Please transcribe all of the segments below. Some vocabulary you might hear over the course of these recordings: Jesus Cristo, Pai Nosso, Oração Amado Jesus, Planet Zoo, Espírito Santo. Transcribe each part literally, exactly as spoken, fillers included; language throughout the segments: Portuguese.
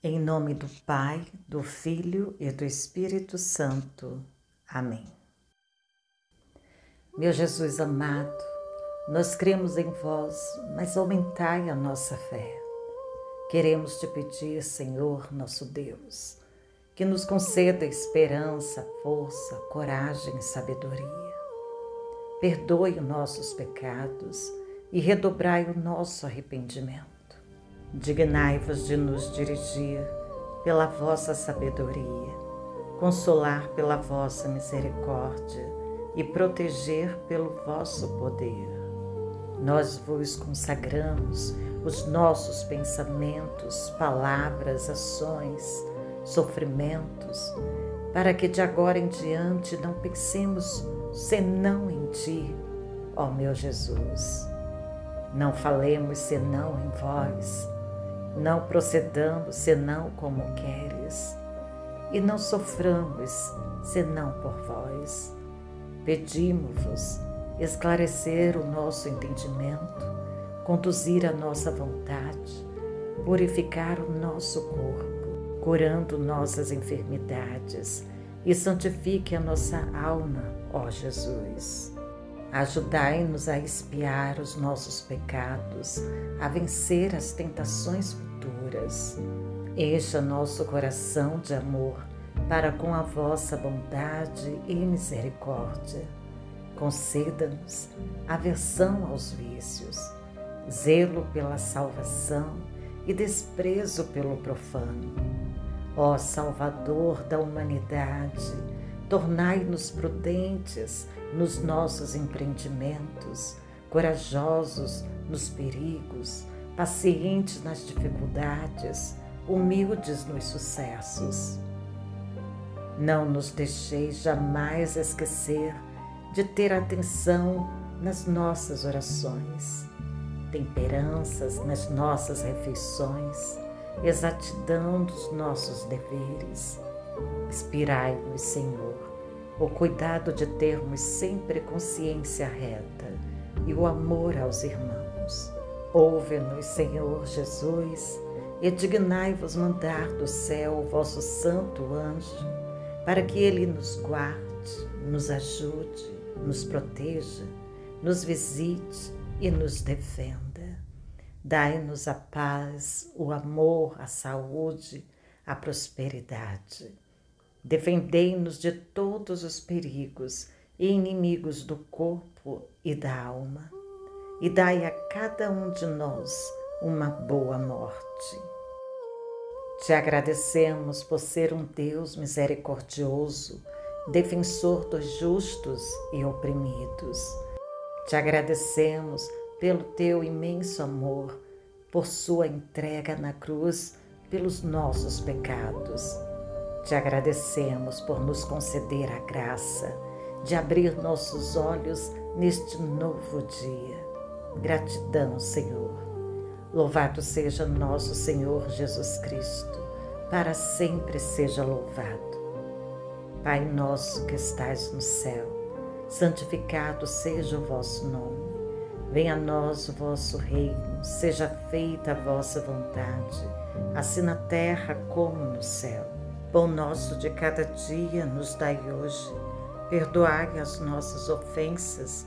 Em nome do Pai, do Filho e do Espírito Santo. Amém. Meu Jesus amado, nós cremos em vós, mas aumentai a nossa fé. Queremos te pedir, Senhor, nosso Deus, que nos conceda esperança, força, coragem e sabedoria. Perdoe os nossos pecados e redobrai o nosso arrependimento. Dignai-vos de nos dirigir pela vossa sabedoria, consolar pela vossa misericórdia e proteger pelo vosso poder. Nós vos consagramos os nossos pensamentos, palavras, ações, sofrimentos, para que de agora em diante não pensemos senão em ti, ó meu Jesus. Não falemos senão em vós, não procedamos senão como queres, e não soframos senão por vós. Pedimos-vos esclarecer o nosso entendimento, conduzir a nossa vontade, purificar o nosso corpo, curando nossas enfermidades, e santifique a nossa alma, ó Jesus. Ajudai-nos a expiar os nossos pecados, a vencer as tentações futuras. Encha nosso coração de amor para com a vossa bondade e misericórdia. Conceda-nos aversão aos vícios, zelo pela salvação e desprezo pelo profano. Ó Salvador da humanidade, tornai-nos prudentes nos nossos empreendimentos, corajosos nos perigos, pacientes nas dificuldades, humildes nos sucessos. Não nos deixeis jamais esquecer de ter atenção nas nossas orações, temperanças nas nossas refeições, exatidão dos nossos deveres. Inspirai-nos, Senhor, o cuidado de termos sempre consciência reta e o amor aos irmãos. Ouve-nos, Senhor Jesus, e dignai-vos mandar do céu o vosso santo anjo, para que ele nos guarde, nos ajude, nos proteja, nos visite e nos defenda. Dai-nos a paz, o amor, a saúde, a prosperidade. Defendei-nos de todos os perigos e inimigos do corpo e da alma, e dai a cada um de nós uma boa morte. Te agradecemos por ser um Deus misericordioso, defensor dos justos e oprimidos. Te agradecemos pelo teu imenso amor, por sua entrega na cruz pelos nossos pecados. Te agradecemos por nos conceder a graça de abrir nossos olhos neste novo dia. Gratidão, Senhor. Louvado seja nosso Senhor Jesus Cristo, para sempre seja louvado. Pai nosso que estais no céu, santificado seja o vosso nome. Venha a nós o vosso reino, seja feita a vossa vontade, assim na terra como no céu. Pão nosso de cada dia nos dai hoje, perdoai as nossas ofensas,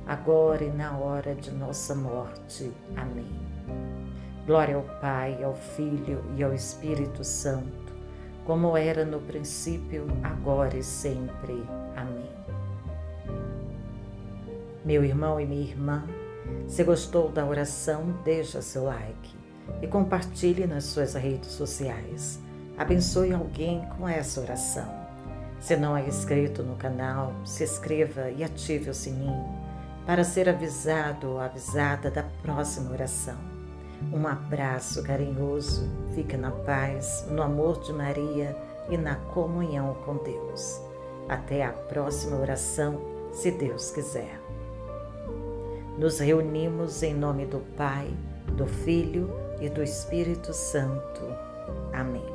agora e na hora de nossa morte. Amém. Glória ao Pai, ao Filho e ao Espírito Santo, como era no princípio, agora e sempre. Amém. Meu irmão e minha irmã, se gostou da oração, deixa seu like e compartilhe nas suas redes sociais. Abençoe alguém com essa oração. Se não é inscrito no canal, se inscreva e ative o sininho para ser avisado ou avisada da próxima oração. Um abraço carinhoso. Fica na paz, no amor de Maria e na comunhão com Deus. Até a próxima oração, se Deus quiser. Nos reunimos em nome do Pai, do Filho e do Espírito Santo. Amém.